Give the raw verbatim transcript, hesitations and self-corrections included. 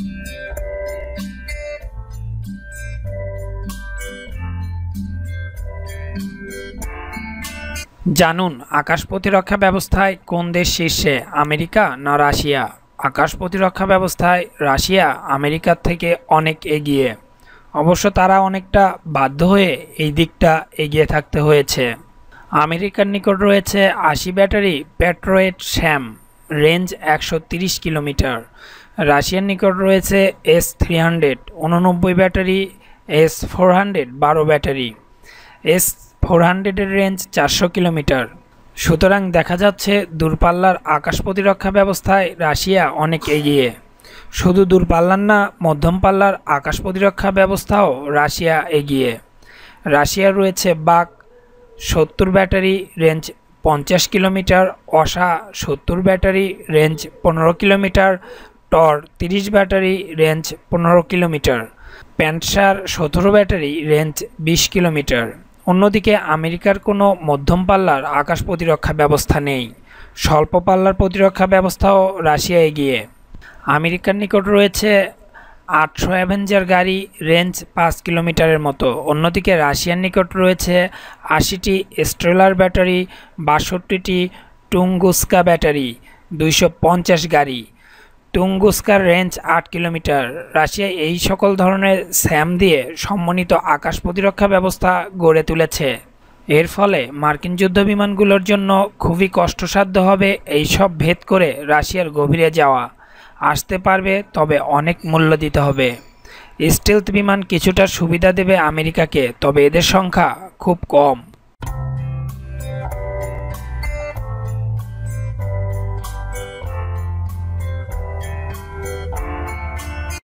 জানুন আকাশ প্রতিরক্ষা ব্যবস্থায় কোন দেশ শীর্ষে, আমেরিকা না রাশিয়া? আকাশ প্রতিরক্ষা ব্যবস্থায় রাশিয়া আমেরিকার থেকে অনেক এগিয়ে। অবশ্য তারা অনেকটা বাধ্য হয়ে এই দিকটা এগিয়ে থাকতে হয়েছে। আমেরিকার নিকট রয়েছে আশি ব্যাটারি প্যাট্রিয়ট স্যাম, রেঞ্জ একশো তিরিশ কিলোমিটার। রাশিয়ার নিকট রয়েছে এস থ্রি হান্ড্রেড উননব্বই ব্যাটারি, এস ফোর হান্ড্রেড বারো ব্যাটারি। এস ফোর হান্ড্রেডের রেঞ্জ চারশো কিলোমিটার। সুতরাং দেখা যাচ্ছে দূরপাল্লার আকাশ প্রতিরক্ষা ব্যবস্থায় রাশিয়া অনেক এগিয়ে। শুধু দূরপাল্লার না, মধ্যম পাল্লার আকাশ প্রতিরক্ষা ব্যবস্থাও রাশিয়া এগিয়ে। রাশিয়ার রয়েছে বাক সত্তর ব্যাটারি, রেঞ্জ পঞ্চাশ কিলোমিটার। অসা সত্তর ব্যাটারি, রেঞ্জ পনেরো কিলোমিটার। টর তিরিশ ব্যাটারি, রেঞ্জ পনেরো কিলোমিটার। প্যান্টসার সতেরো ব্যাটারি, রেঞ্জ বিশ কিলোমিটার। অন্যদিকে আমেরিকার কোনো মধ্যম পাল্লার আকাশ প্রতিরক্ষা ব্যবস্থা নেই। স্বল্প পাল্লার প্রতিরক্ষা ব্যবস্থাও রাশিয়া এগিয়ে। আমেরিকার নিকট রয়েছে আটশো অ্যাভেঞ্জার গাড়ি, রেঞ্জ পাঁচ কিলোমিটারের মতো। অন্যদিকে রাশিয়ার নিকট রয়েছে আশিটি স্ট্রেলার ব্যাটারি, বাষট্টিটি টুঙ্গুস্কা ব্যাটারি, দুইশো পঞ্চাশ গাড়ি। টুঙ্গুস্কার রেঞ্জ আট কিলোমিটার। রাশিয়া এই সকল ধরনের স্যাম দিয়ে সমন্বিত আকাশ প্রতিরক্ষা ব্যবস্থা গড়ে তুলেছে। এর ফলে মার্কিন যুদ্ধবিমানগুলোর জন্য খুবই কষ্টসাধ্য হবে এই সব ভেদ করে রাশিয়ার গভীরে যাওয়া। আসতে পারবে, তবে অনেক মূল্য দিতে হবে। স্টেলথ বিমান কিছুটা সুবিধা দেবে আমেরিকাকে, তবে এদের সংখ্যা খুব কম।